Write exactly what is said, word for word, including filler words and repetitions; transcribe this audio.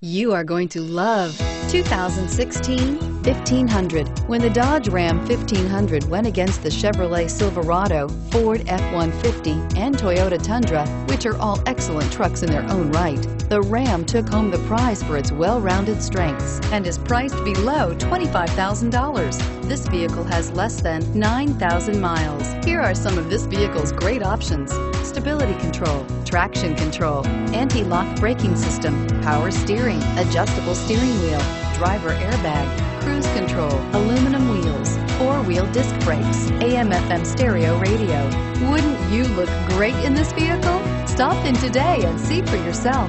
You are going to love two thousand sixteen fifteen hundred. When the Dodge Ram fifteen hundred went against the Chevrolet Silverado, Ford F one fifty, and Toyota Tundra, which are all excellent trucks in their own right, the Ram took home the prize for its well-rounded strengths and is priced below twenty-five thousand dollars. This vehicle has less than nine thousand miles. Here are some of this vehicle's great options: stability control, traction control, anti-lock braking system, power steering, adjustable steering wheel, driver airbag, cruise control, aluminum wheels, four-wheel disc brakes, A M F M stereo radio. Wouldn't you look great in this vehicle? Stop in today and see for yourself.